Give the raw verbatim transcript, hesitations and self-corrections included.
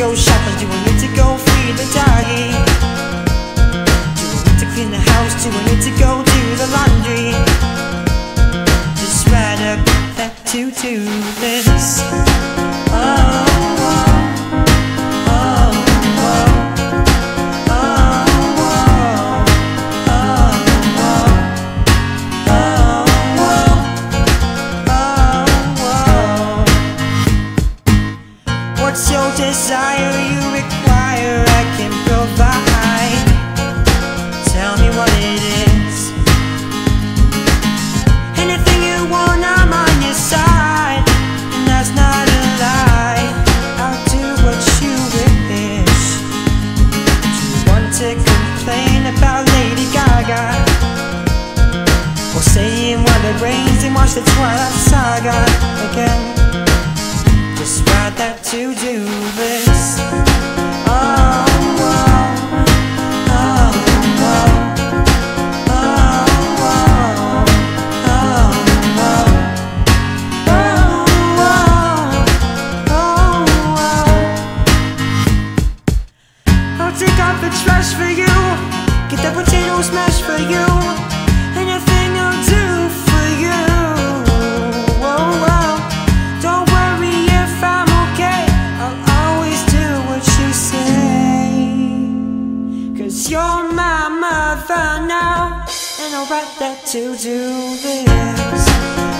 go shopping? Do I need to go feed the doggy? Do I need to clean the house? Do I need to go do the laundry? Just rather put that to-do list. Oh. Desire you require, I can provide. Tell me what it is. Anything you want, I'm on your side, and that's not a lie. I'll do what you wish. Do you want to complain about Lady Gaga, or stay in while it rains and watch the Twilight Saga again? Just write that to-do list. Oh. I'll take out the trash for you, get the potato smash for you, anything I'll do for you. Oh, oh. Don't worry if I'm okay, I'll always do what you say. Cause you're my mother now, and I'll write that to-do list.